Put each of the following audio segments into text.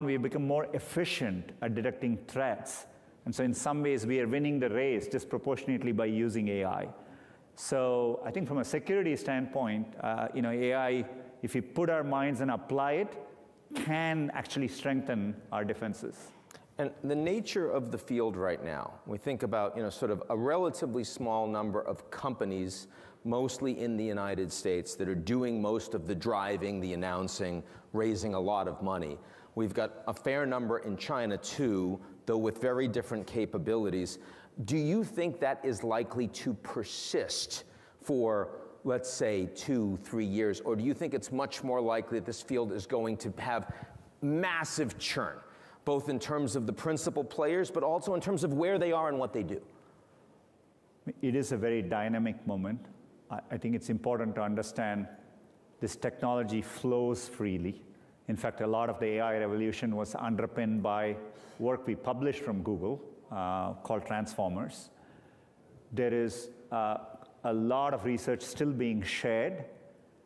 We become more efficient at detecting threats. And so in some ways, we are winning the race disproportionately by using AI. So I think from a security standpoint, AI, if we put our minds and apply it, can actually strengthen our defenses. And the nature of the field right now, we think about sort of a relatively small number of companies, mostly in the United States, that are doing most of the driving, the announcing, raising a lot of money. We've got a fair number in China too, though with very different capabilities. Do you think that is likely to persist for, let's say, 2-3 years? Or do you think it's much more likely that this field is going to have massive churn, both in terms of the principal players, but also in terms of where they are and what they do? It is a very dynamic moment. I think it's important to understand this technology flows freely. In fact, a lot of the AI revolution was underpinned by work we published from Google called Transformers. There is a lot of research still being shared,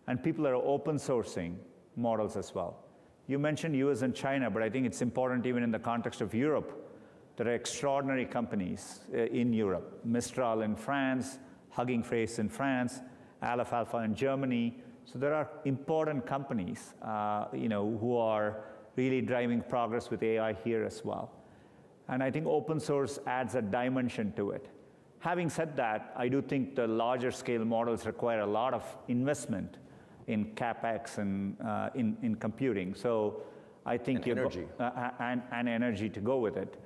and people are open sourcing models as well. You mentioned US and China, but I think it's important even in the context of Europe. There are extraordinary companies in Europe. Mistral in France, Hugging Face in France, Aleph Alpha in Germany. So there are important companies who are really driving progress with AI here as well. And I think open source adds a dimension to it. Having said that, I do think the larger scale models require a lot of investment in CapEx and in computing. So I think and energy to go with it.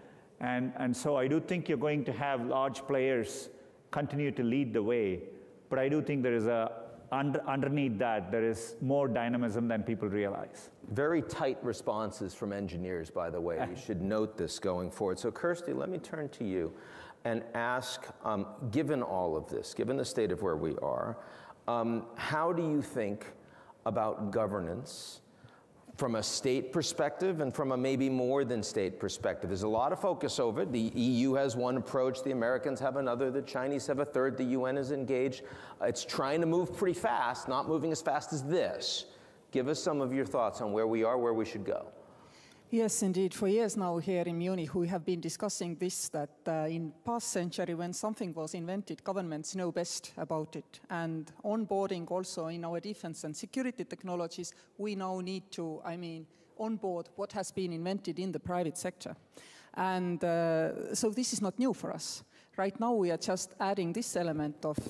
And so I do think you're going to have large players continue to lead the way. But I do think there is underneath that, there is more dynamism than people realize. Very tight responses from engineers, by the way. You should note this going forward. So Kirsty, let me turn to you and ask, given all of this, given the state of where we are, how do you think about governance from a state perspective and from a maybe more than state perspective? There's a lot of focus over it. The EU has one approach, the Americans have another, the Chinese have a third, the UN is engaged. It's trying to move pretty fast, not moving as fast as this. Give us some of your thoughts on where we are, where we should go. Yes, indeed. For years now here in Munich, we have been discussing this, that in past century, when something was invented, governments know best about it. And onboarding also in our defense and security technologies, we now need to, onboard what has been invented in the private sector. And so this is not new for us. Right now, we are just adding this element of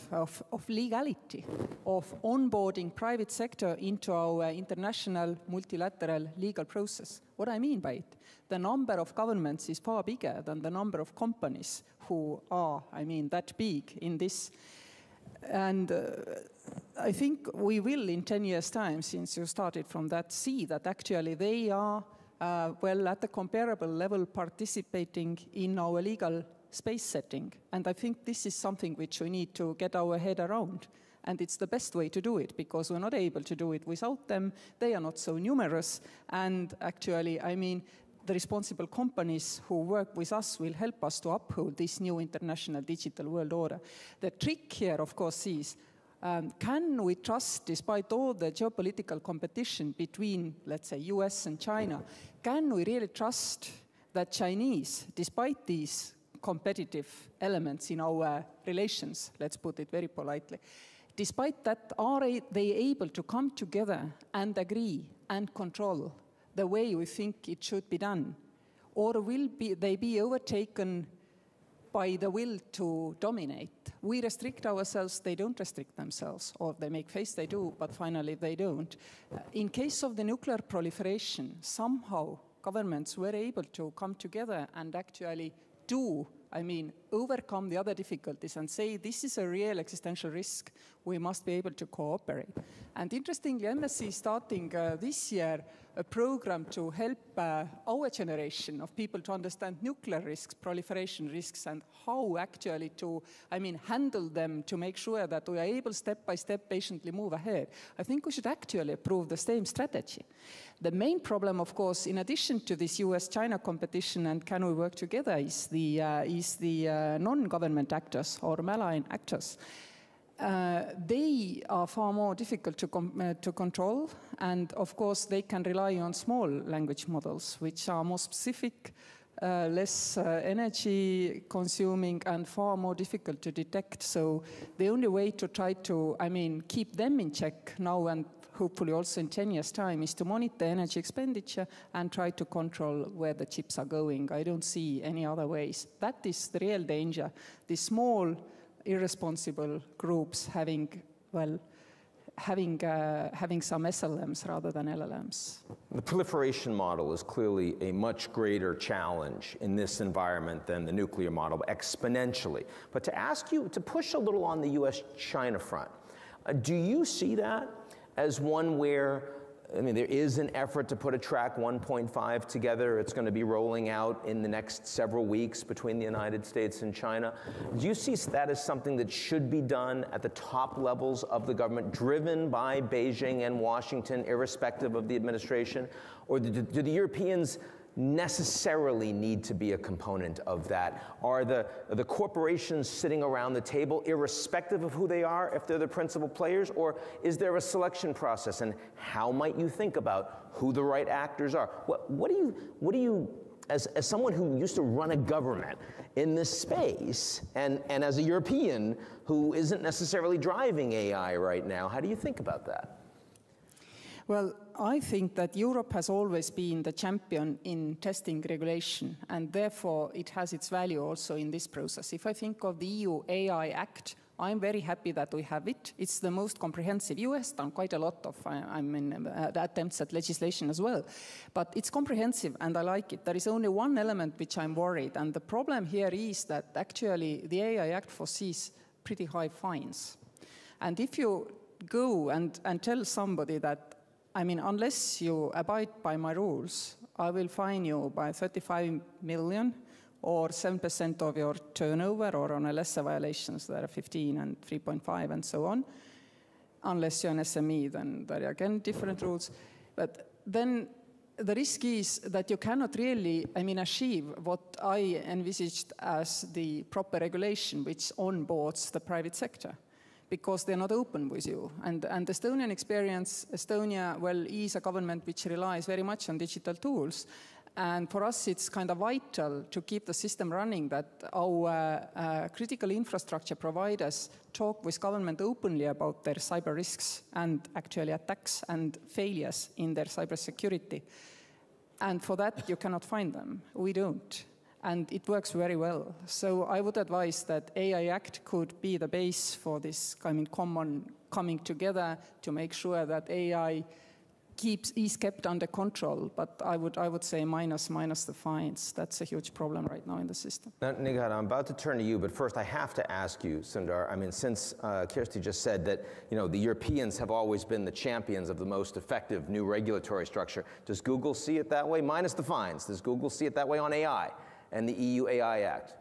legality, of onboarding private sector into our international multilateral legal process. What I mean by it, the number of governments is far bigger than the number of companies who are, that big in this. And I think we will, in 10 years' time, since you started from that, see that actually they are, well, at a comparable level participating in our legal space setting. And I think this is something which we need to get our head around. And it's the best way to do it, because we're not able to do it without them. They are not so numerous. And actually, the responsible companies who work with us will help us to uphold this new international digital world order. The trick here, of course, is can we trust, despite all the geopolitical competition between, let's say, US and China, can we really trust that Chinese, despite these competitive elements in our relations, let's put it very politely, despite that, are they able to come together and agree and control the way we think it should be done? Or will they be overtaken by the will to dominate? We restrict ourselves, they don't restrict themselves. Or they make face, they do, but finally they don't. In case of the nuclear proliferation, somehow governments were able to come together and actually do, overcome the other difficulties and say this is a real existential risk. We must be able to cooperate. And interestingly, MSC is starting this year a program to help our generation of people to understand nuclear risks, proliferation risks, and how actually to, handle them to make sure that we are able step by step patiently move ahead. I think we should actually approve the same strategy. The main problem, of course, in addition to this US-China competition and can we work together, is the non-government actors or malign actors. They are far more difficult to control, and of course they can rely on small language models which are more specific, less energy consuming, and far more difficult to detect. So the only way to try to, keep them in check now and hopefully also in 10 years' time is to monitor energy expenditure and try to control where the chips are going. I don't see any other ways. That is the real danger. The small, irresponsible groups having, well, having some SLMs rather than LLMs. The proliferation model is clearly a much greater challenge in this environment than the nuclear model, exponentially. But to ask you to push a little on the US-China front, do you see that as one where, there is an effort to put a track 1.5 together? It's going to be rolling out in the next several weeks between the United States and China. Do you see that as something that should be done at the top levels of the government, driven by Beijing and Washington, irrespective of the administration? Or do the Europeans necessarily need to be a component of that? Are the corporations sitting around the table, irrespective of who they are, if they're the principal players? Or is there a selection process? And how might you think about who the right actors are? What do you as someone who used to run a government in this space, and as a European who isn't necessarily driving AI right now, how do you think about that? Well, I think that Europe has always been the champion in testing regulation, and therefore it has its value also in this process. If I think of the EU AI Act, I'm very happy that we have it. It's the most comprehensive. EU has done quite a lot of attempts at legislation as well. But it's comprehensive, and I like it. There is only one element which I'm worried, and the problem here is that actually the AI Act foresees pretty high fines. And if you go and tell somebody that, unless you abide by my rules, I will fine you by 35 million or 7% of your turnover, or on a lesser violations, there are 15 and 3.5 and so on. Unless you're an SME, then there are again different rules. But then the risk is that you cannot really, achieve what I envisaged as the proper regulation, which onboards the private sector, because they're not open with you. And the Estonian experience, Estonia, well, is a government which relies very much on digital tools. And for us, it's kind of vital to keep the system running, that our critical infrastructure providers talk with government openly about their cyber risks and actually attacks and failures in their cybersecurity. And for that, you cannot find them. We don't. And it works very well. So I would advise that AI Act could be the base for this common coming together to make sure that AI is kept under control. But I would say minus the fines. That's a huge problem right now in the system. Now, Nighat, I'm about to turn to you, but first I have to ask you, Sundar. Since Kirsty just said that the Europeans have always been the champions of the most effective new regulatory structure, does Google see it that way? Minus the fines, does Google see it that way on AI and the EU AI Act?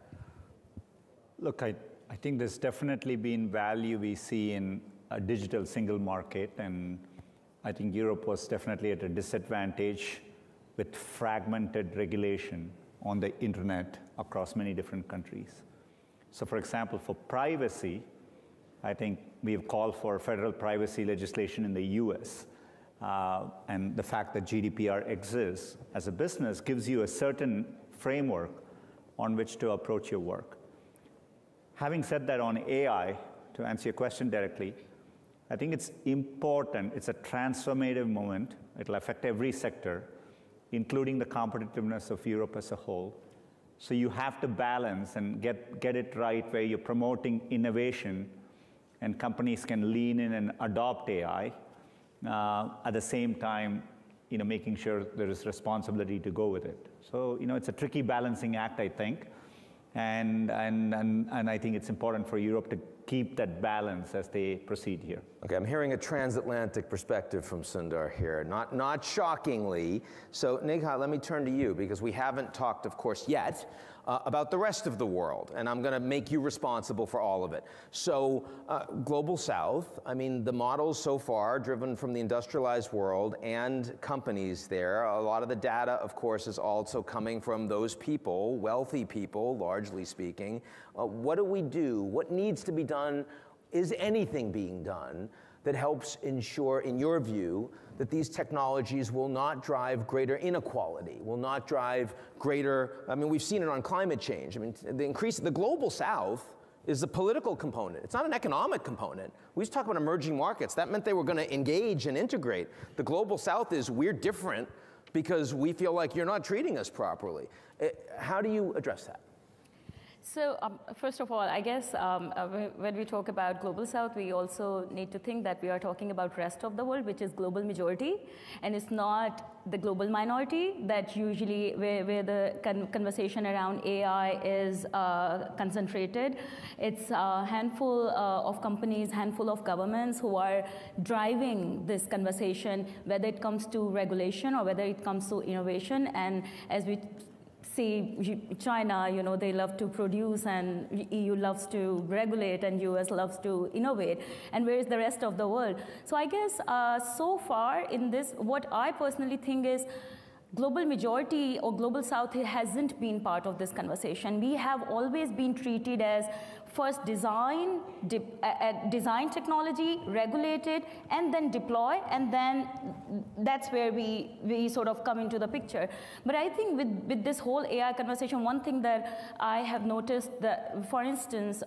Look, I think there's definitely been value we see in a digital single market, and I think Europe was definitely at a disadvantage with fragmented regulation on the internet across many different countries. So for example, for privacy, I think we've called for federal privacy legislation in the US. And the fact that GDPR exists as a business gives you a certain framework on which to approach your work. Having said that, on AI, to answer your question directly, I think it's important. It's a transformative moment. It'll affect every sector, including the competitiveness of Europe as a whole. So you have to balance and get it right where you're promoting innovation and companies can lean in and adopt AI, at the same time, making sure there is responsibility to go with it. So, it's a tricky balancing act, I think. And I think it's important for Europe to keep that balance as they proceed here. Okay, I'm hearing a transatlantic perspective from Sundar here, not shockingly. So, Nighat, let me turn to you, because we haven't talked, of course, yet about the rest of the world, and I'm going to make you responsible for all of it. So, Global South, the models so far driven from the industrialized world and companies there. A lot of the data, of course, is also coming from those people, wealthy people, largely speaking. What do we do? What needs to be done Is anything being done that helps ensure, in your view, that these technologies will not drive greater inequality, will not drive greater, I mean, we've seen it on climate change. I mean, the global south is the political component. It's not an economic component. We used to talk about emerging markets. That meant they were going to engage and integrate. The global south is we're different because we feel like you're not treating us properly. How do you address that? So first of all, I guess when we talk about Global South, we also need to think that we are talking about rest of the world, which is global majority, and it's not the global minority that usually where the conversation around AI is concentrated. It's a handful of companies, handful of governments who are driving this conversation, whether it comes to regulation or whether it comes to innovation. And as we see, China, you know, they love to produce and EU loves to regulate and US loves to innovate. And where is the rest of the world? So I guess so far in this, what I personally think is global majority or global south hasn't been part of this conversation. We have always been treated as first design technology, regulate it, and then deploy, and then that's where we sort of come into the picture. But I think with this whole AI conversation, one thing that I have noticed that, for instance,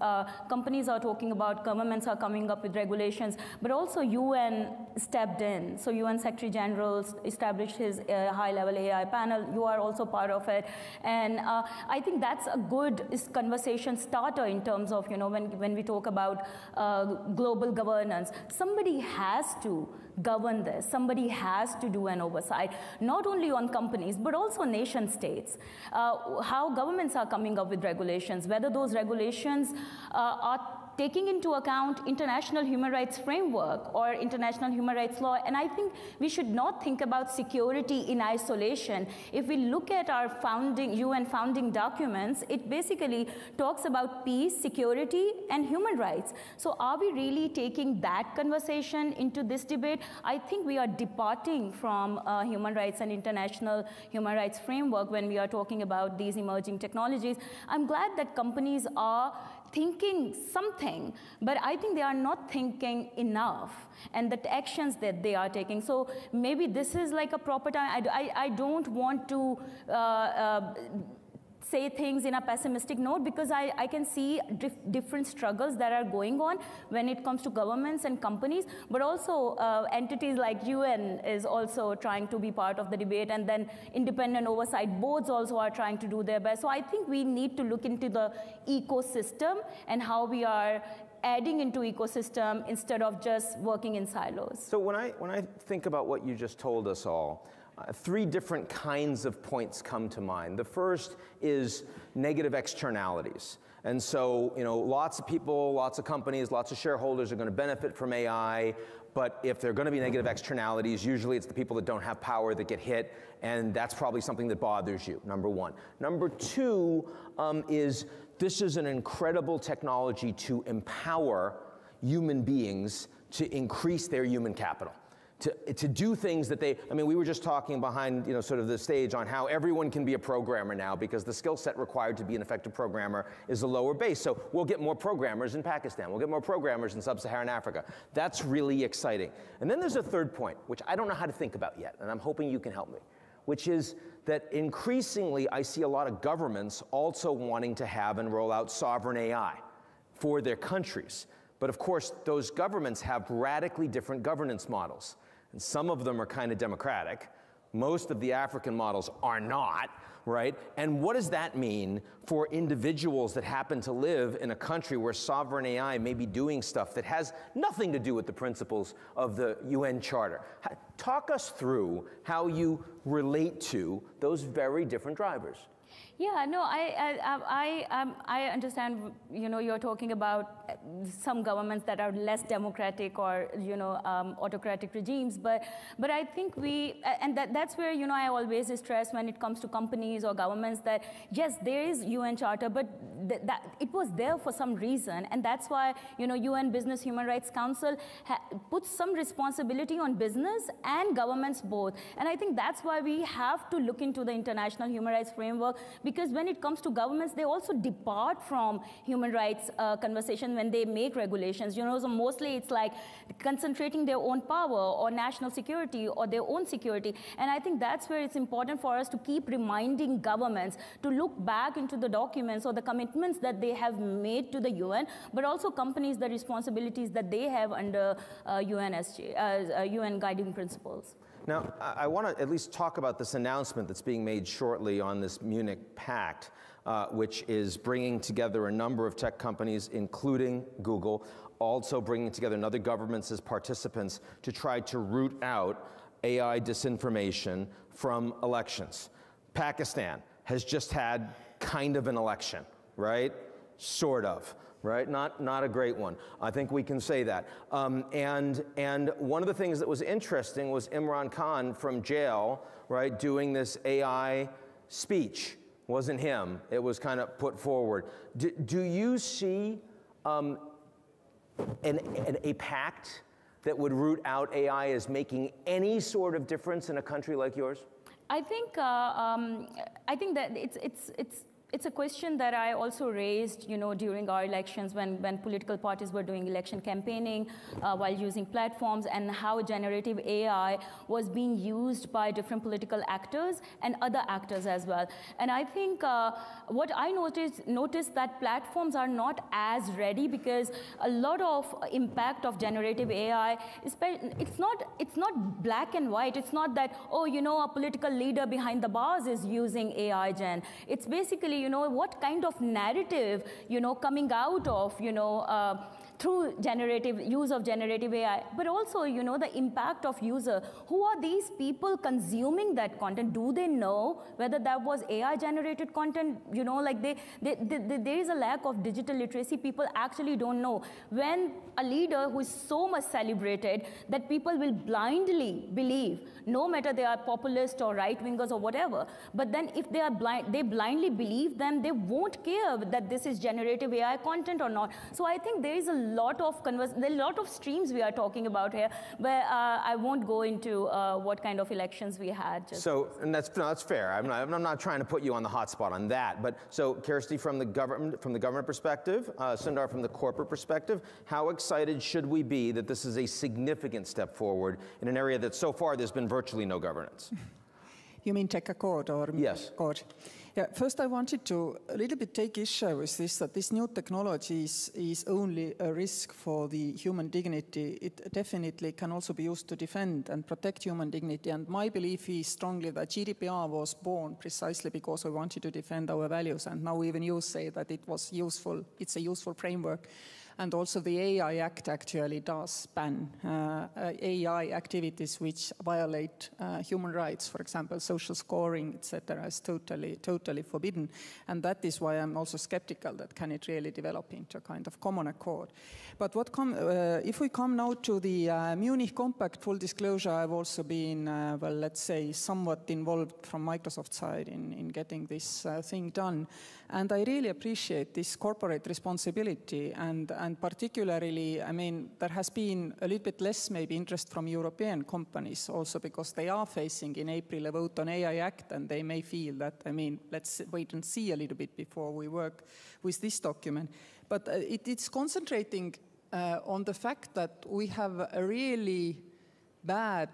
companies are talking about, governments are coming up with regulations, but also UN stepped in. So UN Secretary General established his high-level AI panel. You are also part of it. And I think that's a good conversation starter in terms of, you know, when we talk about global governance. Somebody has to govern this. Somebody has to do an oversight, not only on companies, but also nation states. How governments are coming up with regulations, whether those regulations are taking into account international human rights framework or international human rights law. And I think we should not think about security in isolation. If we look at our founding, UN founding documents, it basically talks about peace, security, and human rights. So are we really taking that conversation into this debate? I think we are departing from human rights and international human rights framework when we are talking about these emerging technologies. I'm glad that companies are thinking something, but I think they are not thinking enough and the actions that they are taking. So maybe this is like a proper time. I don't want to say things in a pessimistic note because I can see different struggles that are going on when it comes to governments and companies, but also entities like UN is also trying to be part of the debate, and then independent oversight boards also are trying to do their best. So I think we need to look into the ecosystem and how we are adding into ecosystem instead of just working in silos. So when I think about what you just told us all, three different kinds of points come to mind. The first is negative externalities. And so, you know, lots of people, lots of companies, lots of shareholders are going to benefit from AI, but if there are going to be negative externalities, usually it's the people that don't have power that get hit, and that's probably something that bothers you, number one. Number two is this is an incredible technology to empower human beings to increase their human capital. To do things that they, I mean, we were just talking behind, you know, sort of the stage on how everyone can be a programmer now because the skill set required to be an effective programmer is a lower base. So we'll get more programmers in Pakistan. We'll get more programmers in sub-Saharan Africa. That's really exciting. And then there's a third point, which I don't know how to think about yet, and I'm hoping you can help me, which is that increasingly I see a lot of governments also wanting to have and roll out sovereign AI for their countries. But of course, those governments have radically different governance models. And some of them are kind of democratic. Most of the African models are not, right? And what does that mean for individuals that happen to live in a country where sovereign AI may be doing stuff that has nothing to do with the principles of the UN Charter? Talk us through how you relate to those very different drivers. Yeah, no, I understand, you know, you're talking about some governments that are less democratic or, you know, autocratic regimes, but I think we, and that's where, you know, I always stress when it comes to companies or governments that, yes, there is UN Charter, but that it was there for some reason, and that's why, you know, UN Business Human Rights Council puts some responsibility on business and governments both. And I think that's why we have to look into the international human rights framework, because when it comes to governments, they also depart from human rights conversation when they make regulations. You know, so mostly it's like concentrating their own power or national security or their own security. And I think that's where it's important for us to keep reminding governments to look back into the documents or the commitments that they have made to the UN, but also companies, the responsibilities that they have under UNSG, UN guiding principles. Now, I want to at least talk about this announcement that's being made shortly on this Munich Pact, which is bringing together a number of tech companies, including Google, also bringing together other governments as participants to try to root out AI disinformation from elections. Pakistan has just had kind of an election, right? Sort of, right? Not a great one. I think we can say that. And one of the things that was interesting was Imran Khan from jail, right, doing this AI speech. Wasn't him. It was kind of put forward. Do you see a pact that would root out AI as making any sort of difference in a country like yours? I think that it's a question that I also raised, you know, during our elections when political parties were doing election campaigning while using platforms, and how generative AI was being used by different political actors and other actors as well. And I think what I noticed that platforms are not as ready, because a lot of impact of generative AI, it's not black and white. It's not that, oh, you know, a political leader behind the bars is using AI gen. It's basically, you know, what kind of narrative, you know, coming out of, you know, through use of generative AI, but also, you know, the impact of user. Who are these people consuming that content? Do they know whether that was AI-generated content? You know, like there is a lack of digital literacy. People actually don't know. When a leader who is so much celebrated that people will blindly believe, no matter they are populist or right-wingers or whatever, but then if they are blind, they blindly believe them, they won't care that this is generative AI content or not. So I think there is a lot of streams we are talking about here, but I won't go into what kind of elections we had. And that's fair. I'm not trying to put you on the hot spot on that. But so, Kirsty, from the government perspective, Sundar from the corporate perspective, how excited should we be that this is a significant step forward in an area that so far there's been virtually no governance? You mean Tech Accord or yes. Accord? Yeah, first I wanted to a little bit take issue with this, that this new technology is only a risk for the human dignity. It definitely can also be used to defend and protect human dignity. And my belief is strongly that GDPR was born precisely because we wanted to defend our values. And now even you say that it was useful. It's a useful framework. And also the AI Act actually does ban AI activities which violate human rights, for example, social scoring, etc. is totally forbidden. And that is why I'm also skeptical that can it really develop into a kind of common accord. But what if we come now to the Munich Compact, full disclosure, I've also been, well, let's say, somewhat involved from Microsoft's side in getting this thing done. And I really appreciate this corporate responsibility, and particularly, I mean, there has been a little bit less maybe interest from European companies also because they are facing in April a vote on AI Act, and they may feel that, I mean, let's wait and see a little bit before we work with this document. But it's concentrating on the fact that we have a really bad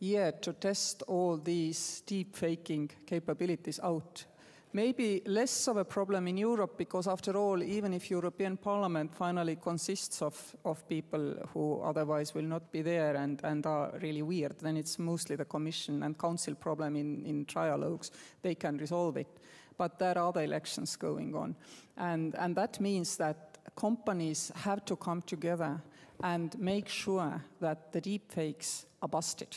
year to test all these deep faking capabilities out. Maybe less of a problem in Europe, because after all, even if European Parliament finally consists of people who otherwise will not be there and are really weird, then it's mostly the Commission and Council problem in trialogues. They can resolve it. But there are other elections going on. And that means that companies have to come together and make sure that the deepfakes are busted.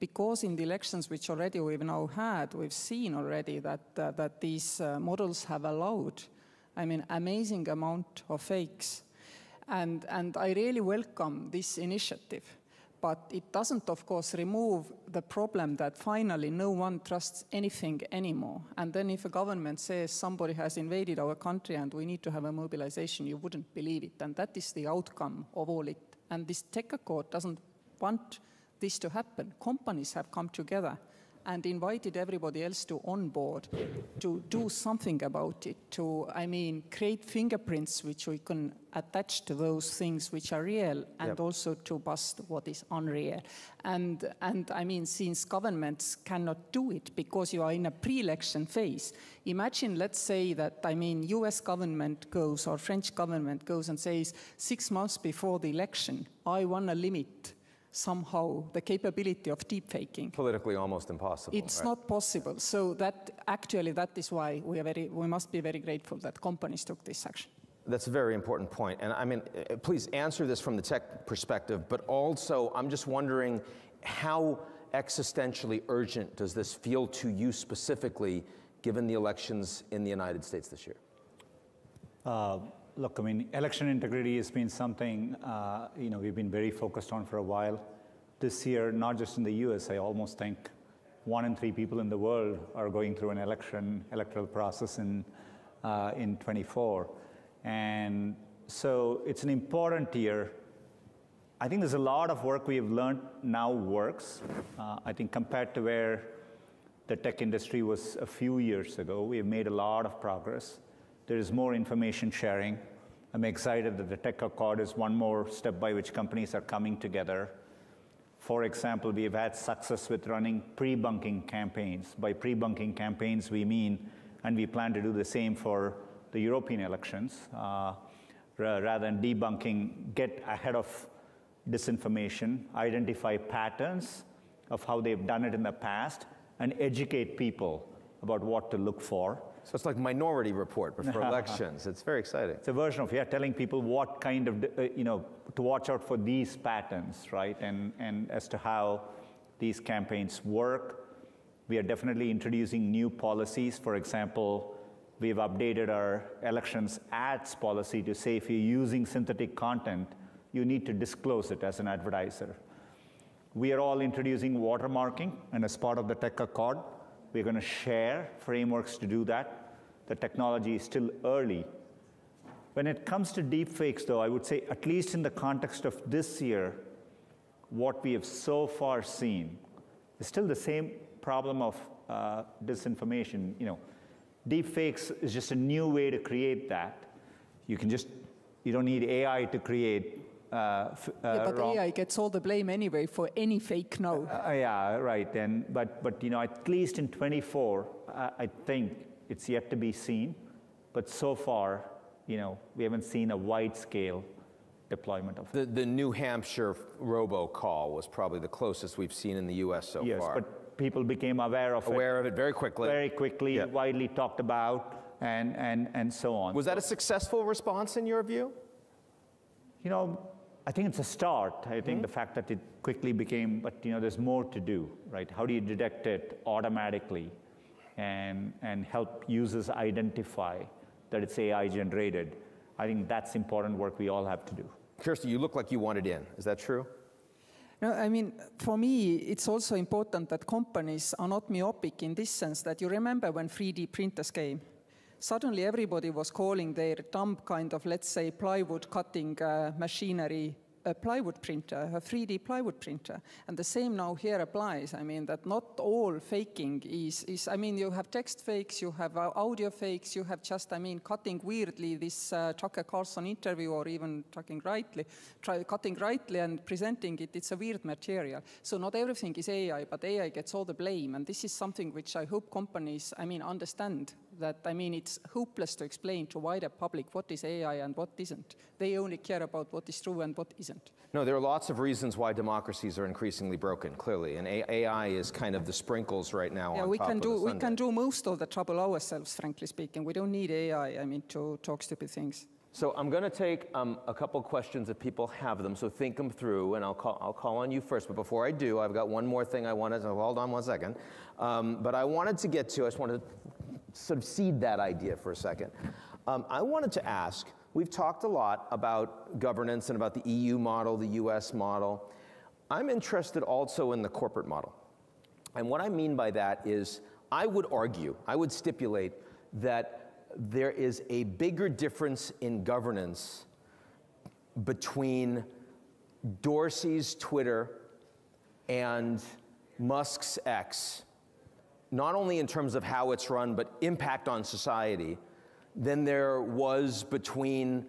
Because in the elections, which already we've now had, we've seen already that, that these models have allowed, I mean, amazing amount of fakes. And I really welcome this initiative. But it doesn't, of course, remove the problem that finally no one trusts anything anymore. And then if a government says somebody has invaded our country and we need to have a mobilization, you wouldn't believe it. And that is the outcome of all it. And this Tech Accord doesn't want this to happen. Companies have come together and invited everybody else to onboard, to do something about it, to, I mean, create fingerprints which we can attach to those things which are real, and yep. also to bust what is unreal. And I mean, since governments cannot do it because you are in a pre-election phase, imagine, let's say that, I mean, US government goes or French government goes and says 6 months before the election, I want to limit somehow the capability of deepfaking. Politically almost impossible. It's right? not possible. So that actually that is why we must be very grateful that companies took this action. That's a very important point. And I mean, please answer this from the tech perspective, but also I'm just wondering how existentially urgent does this feel to you specifically given the elections in the United States this year? Look, I mean, election integrity has been something you know, we've been very focused on for a while. This year, not just in the US, I almost think 1 in 3 people in the world are going through an electoral process in 24. And so it's an important year. I think there's a lot of work we have learned now works. I think compared to where the tech industry was a few years ago, we have made a lot of progress. There is more information sharing. I'm excited that the Tech Accord is one more step by which companies are coming together. For example, we've had success with running pre-bunking campaigns. By pre-bunking campaigns, we mean, and we plan to do the same for the European elections, rather than debunking, get ahead of disinformation, identify patterns of how they've done it in the past, and educate people about what to look for. So it's like Minority Report, but for elections. It's very exciting. It's a version of, yeah, telling people what kind of, you know, to watch out for these patterns, right? And as to how these campaigns work. We are definitely introducing new policies. For example, we've updated our elections ads policy to say if you're using synthetic content, you need to disclose it as an advertiser. We are all introducing watermarking, and as part of the Tech Accord, we're going to share frameworks to do that. The technology is still early. When it comes to deepfakes, though, I would say, at least in the context of this year, what we have so far seen is still the same problem of disinformation. You know, deepfakes is just a new way to create that. You can just, you don't need AI to create. But wrong. AI gets all the blame anyway for any fake now. Yeah, right. And but you know, at least in 24, I think it's yet to be seen. But so far, you know, we haven't seen a wide scale deployment of it. The New Hampshire robocall was probably the closest we've seen in the U.S. so far. Yes, but people became aware of it very quickly. Very quickly, yeah. Widely talked about, and so on. Was that a successful response in your view? You know, I think it's a start. I think the fact that it quickly became, but you know, there's more to do, right? How do you detect it automatically and help users identify that it's AI generated? I think that's important work we all have to do. Kirsti, you look like you wanted in. Is that true? No, I mean, for me, it's also important that companies are not myopic in this sense that you remember when 3D printers came. Suddenly everybody was calling their dumb kind of, let's say, plywood cutting machinery a plywood printer, a 3D plywood printer. And the same now here applies. I mean, that not all faking is I mean, you have text fakes, you have audio fakes, you have just, I mean, cutting weirdly this Tucker Carlson interview or even cutting rightly and presenting it. It's a weird material. So not everything is AI, but AI gets all the blame. And this is something which I hope companies, I mean, understand that, I mean, it's hopeless to explain to wider public what is AI and what isn't. They only care about what is true and what isn't. No, there are lots of reasons why democracies are increasingly broken, clearly, and AI is kind of the sprinkles right now on top of the sundae. We can do most of the trouble ourselves, frankly speaking. We don't need AI, I mean, to talk stupid things. So I'm going to take a couple questions if people have them, so think them through, and I'll call on you first. But before I do, I've got one more thing I wanted to, hold on 1 second. But I wanted to get to, I just wanted to sort of seed that idea for a second. I wanted to ask, we've talked a lot about governance and about the EU model, the US model. I'm interested also in the corporate model. And what I mean by that is I would argue, I would stipulate that there is a bigger difference in governance between Dorsey's Twitter and Musk's X, not only in terms of how it's run, but impact on society, than there was between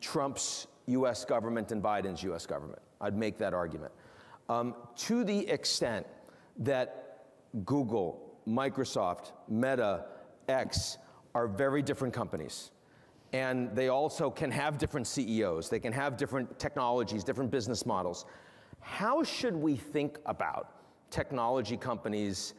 Trump's US government and Biden's US government. I'd make that argument. To the extent that Google, Microsoft, Meta, X are very different companies, and they also can have different CEOs, they can have different technologies, different business models. How should we think about technology companies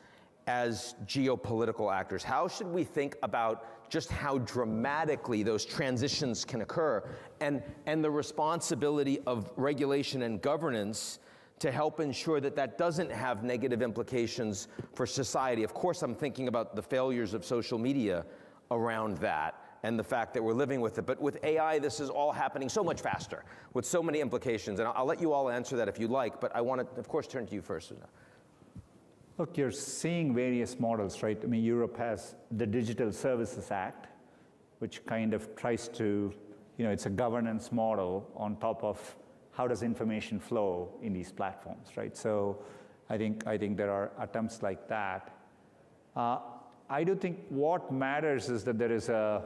as geopolitical actors? How should we think about just how dramatically those transitions can occur, and the responsibility of regulation and governance to help ensure that that doesn't have negative implications for society? Of course, I'm thinking about the failures of social media around that and the fact that we're living with it. But with AI, this is all happening so much faster with so many implications. And I'll let you all answer that if you like, but I want to, of course, turn to you first, Suzanne. Look, you're seeing various models, right? I mean, Europe has the Digital Services Act, which kind of tries to, you know, it's a governance model on top of how does information flow in these platforms, right? So I think there are attempts like that. I do think what matters is that there is a,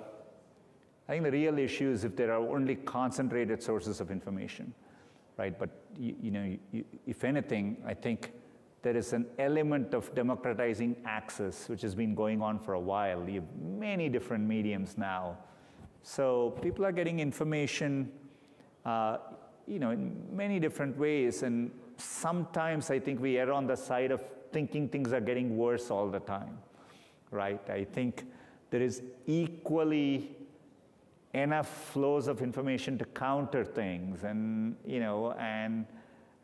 I think the real issue is if there are only concentrated sources of information, right? But you know, if anything, I think there is an element of democratizing access, which has been going on for a while. You have many different mediums now. So people are getting information, you know, in many different ways, and sometimes I think we err on the side of thinking things are getting worse all the time, right? I think there is equally enough flows of information to counter things, and you know,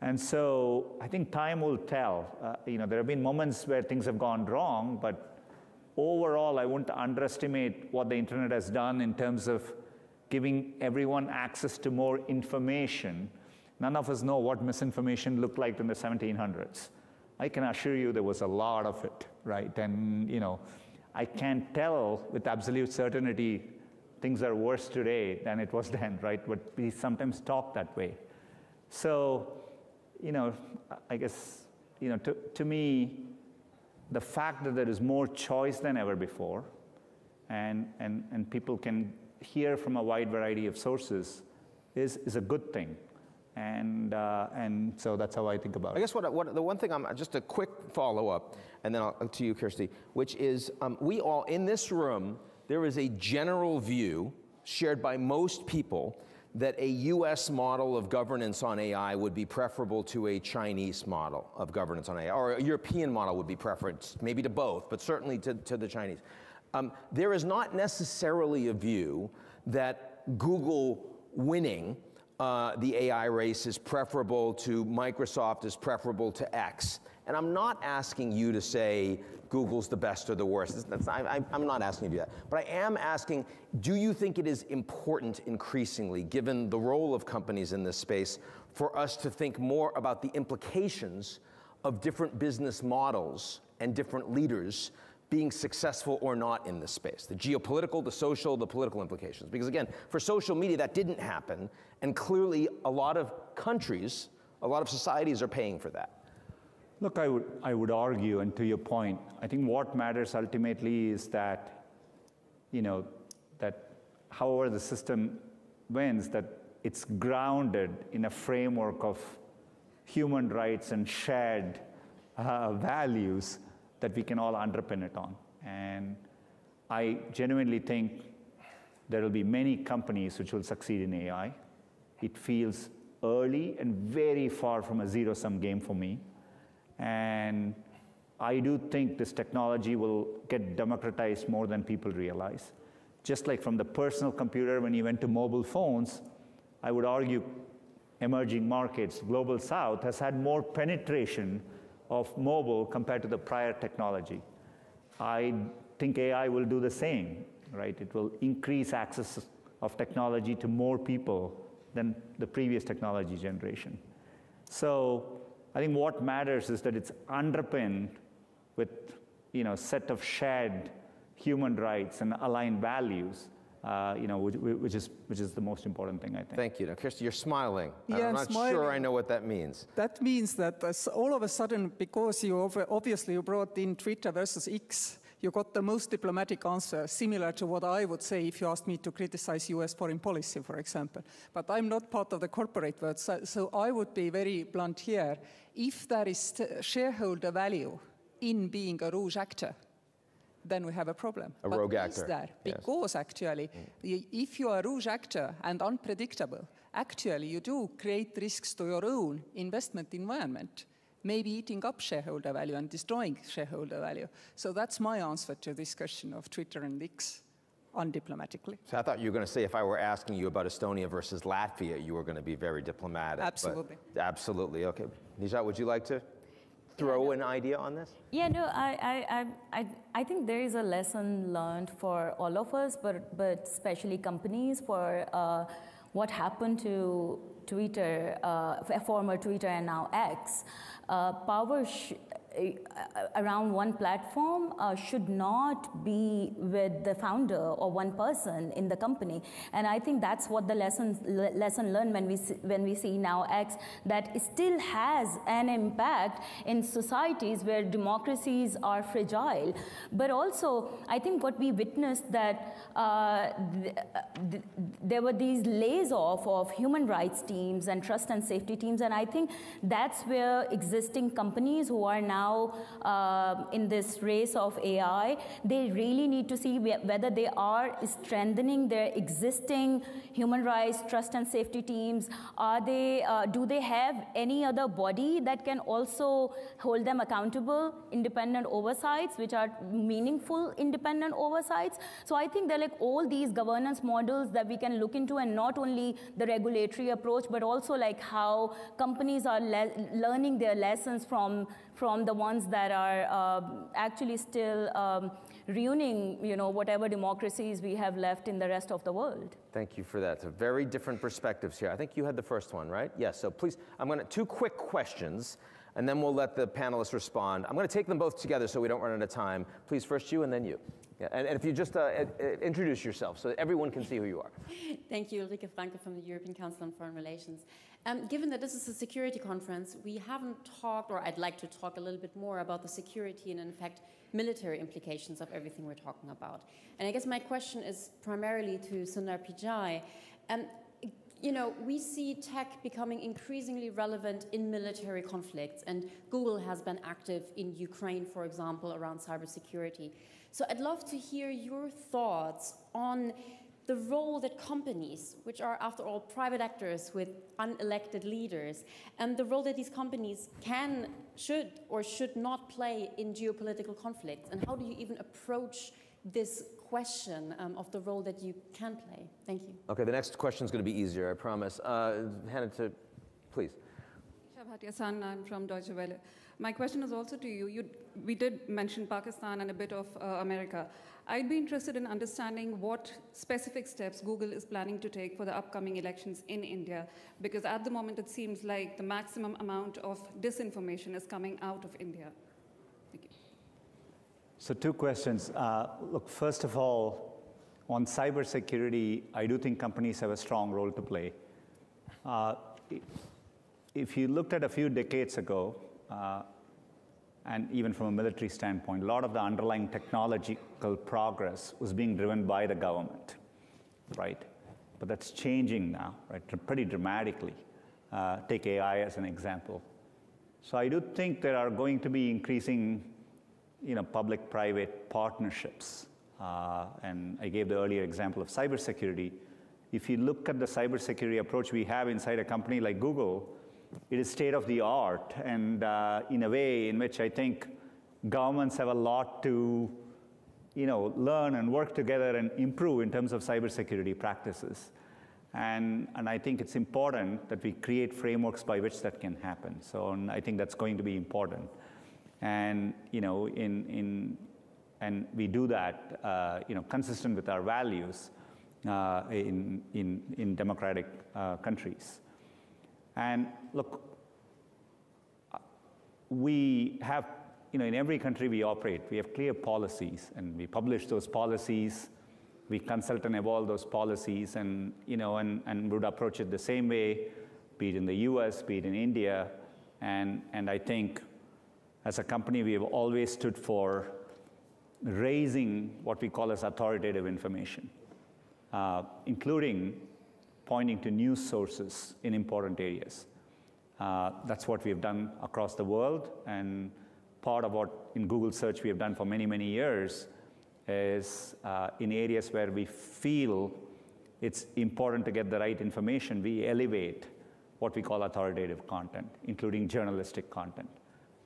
and so I think time will tell. You know, there have been moments where things have gone wrong, but overall, I wouldn't underestimate what the internet has done in terms of giving everyone access to more information. None of us know what misinformation looked like in the 1700s. I can assure you there was a lot of it, right? And you know, I can't tell with absolute certainty things are worse today than it was then, right? But we sometimes talk that way. So, you know, I guess, you know, to me, the fact that there is more choice than ever before, and people can hear from a wide variety of sources is a good thing, and so that's how I think about it. I guess what the one thing I'm just a quick follow up, and then I'll, to you, Kirsty, which is we all in this room, there is a general view shared by most people that a U.S. model of governance on AI would be preferable to a Chinese model of governance on AI, or a European model would be preference, maybe to both, but certainly to the Chinese. There is not necessarily a view that Google winning the AI race is preferable to Microsoft, is preferable to X. And I'm not asking you to say Google's the best or the worst. I'm not asking you to do that. But I am asking, do you think it is important increasingly, given the role of companies in this space, for us to think more about the implications of different business models and different leaders being successful or not in this space? The geopolitical, the social, the political implications. Because again, for social media, that didn't happen, and clearly a lot of countries, a lot of societies are paying for that. Look, I would argue, and to your point, I think what matters ultimately is that, you know, that however the system wins, that it's grounded in a framework of human rights and shared values that we can all underpin it on. And I genuinely think there will be many companies which will succeed in AI. It feels early and very far from a zero-sum game for me. And I do think this technology will get democratized more than people realize. Just like from the personal computer when you went to mobile phones, I would argue emerging markets, Global South, has had more penetration of mobile compared to the prior technology. I think AI will do the same, right? It will increase access of technology to more people than the previous technology generation. So I think what matters is that it's underpinned with, you know, set of shared human rights and aligned values, which is the most important thing, I think. Thank you. Now, Kirsty, you're smiling. Yeah, I'm not sure I know what that means. That means that all of a sudden, because you obviously you brought in Twitter versus X, you got the most diplomatic answer, similar to what I would say if you asked me to criticize US foreign policy, for example. But I'm not part of the corporate world, so I would be very blunt here. If there is shareholder value in being a rogue actor, then we have a problem. A rogue actor. There? Yes. Because actually, if you are a rogue actor and unpredictable, actually you do create risks to your own investment environment, maybe eating up shareholder value and destroying shareholder value. So that's my answer to this question of Twitter and X, undiplomatically. So I thought you were going to say if I were asking you about Estonia versus Latvia, you were going to be very diplomatic. Absolutely. Absolutely. Okay. Nijat, would you like to throw an idea on this? Yeah, no, I think there is a lesson learned for all of us, but especially companies for what happened to Twitter, former Twitter and now X. Power around one platform should not be with the founder or one person in the company. And I think that's what the lesson learned when we see now X, that it still has an impact in societies where democracies are fragile. But also, I think what we witnessed that there were these lays off of human rights teams and trust and safety teams, and I think that's where existing companies who are now in this race of AI, they really need to see whether they are strengthening their existing human rights, trust and safety teams. Are they? Do they have any other body that can also hold them accountable, independent oversights, which are meaningful independent oversights? So I think they're like all these governance models that we can look into, and not only the regulatory approach, but also like how companies are learning their lessons from the ones that are actually still ruining, you know, whatever democracies we have left in the rest of the world. Thank you for that. So very different perspectives here. I think you had the first one, right? Yes. So please, I'm going to two quick questions, and then we'll let the panelists respond. I'm going to take them both together so we don't run out of time. Please, first you, and then you. Yeah, and if you just introduce yourself so that everyone can see who you are. Thank you, Ulrike Franke from the European Council on Foreign Relations. Given that this is a security conference, we haven't talked, or I'd like to talk a little bit more about the security and, in fact, military implications of everything we're talking about. And I guess my question is primarily to Sundar Pichai. You know, we see tech becoming increasingly relevant in military conflicts, and Google has been active in Ukraine, for example, around cybersecurity. So I'd love to hear your thoughts on the role that companies, which are, after all, private actors with unelected leaders, and the role that these companies can, should, or should not play in geopolitical conflicts, and how do you even approach this question of the role that you can play? Thank you. Okay, the next question is going to be easier, I promise. Hannah, please. I'm from Deutsche Welle. My question is also to you. We did mention Pakistan and a bit of America. I'd be interested in understanding what specific steps Google is planning to take for the upcoming elections in India, because at the moment it seems like the maximum amount of disinformation is coming out of India. Thank you. So two questions. Look, first of all, on cybersecurity, I do think companies have a strong role to play. If you looked at a few decades ago, and even from a military standpoint, a lot of the underlying technological progress was being driven by the government, right? But that's changing now, right? Pretty dramatically. Take AI as an example. So I do think there are going to be increasing public-private partnerships. And I gave the earlier example of cybersecurity. If you look at the cybersecurity approach we have inside a company like Google, it is state-of-the-art, and in a way in which I think governments have a lot to learn and work together and improve in terms of cybersecurity practices. And I think it's important that we create frameworks by which that can happen. So I think that's going to be important. And and we do that consistent with our values in democratic countries. And look, we have in every country we operate, we have clear policies, and we publish those policies. we consult and evolve those policies and, you know, and would approach it the same way, be it in the US, be it in India. And I think as a company, we have always stood for raising what we call as authoritative information, including pointing to news sources in important areas. That's what we've done across the world, and part of what in Google search we have done for many, many years is in areas where we feel it's important to get the right information, we elevate what we call authoritative content, including journalistic content.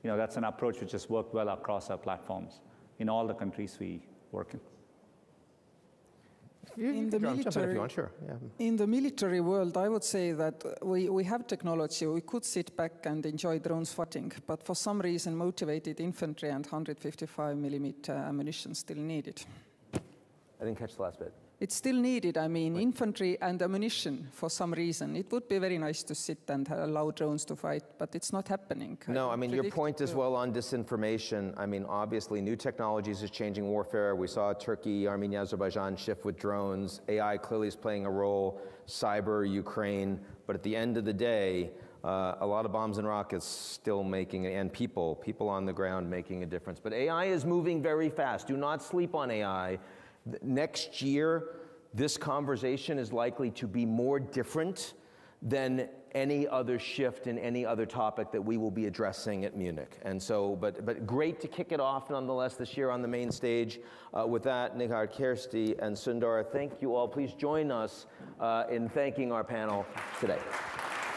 You know, that's an approach which has worked well across our platforms in all the countries we work in. In the military world, I would say that we have technology. We could sit back and enjoy drones fighting, but for some reason, motivated infantry and 155 millimeter ammunition still needed. I didn't catch the last bit. It's still needed. I mean, infantry and ammunition for some reason. It would be very nice to sit and allow drones to fight, but it's not happening. No, I mean, your point as well on disinformation. I mean, obviously, new technologies is changing warfare. We saw Turkey, Armenia, Azerbaijan shift with drones. AI clearly is playing a role, cyber, Ukraine. But at the end of the day, a lot of bombs and rockets still making, and people on the ground making a difference. But AI is moving very fast. Do not sleep on AI. Next year, this conversation is likely to be more different than any other shift in any other topic that we will be addressing at Munich. And so, but great to kick it off nonetheless this year on the main stage. With that, Nihar, Kersti, and Sundar, thank you all. Please join us in thanking our panel today.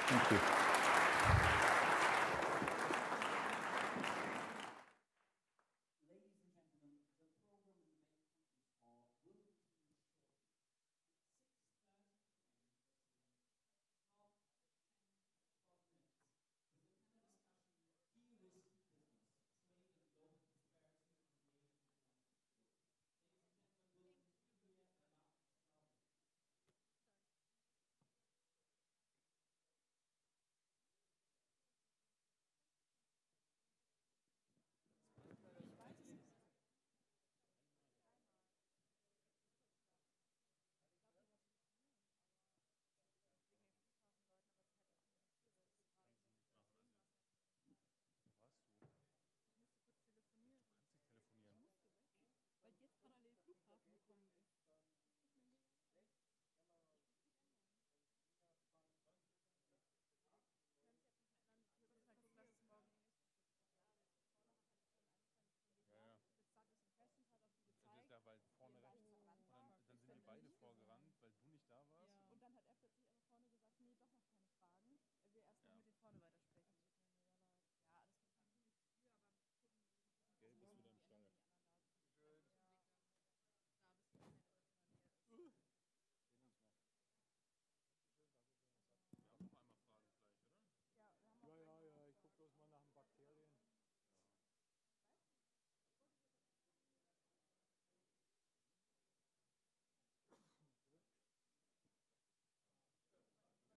Thank you. Weil vorne rechts, und dann sind wir beide vorgerannt, weil du nicht da warst. Ja.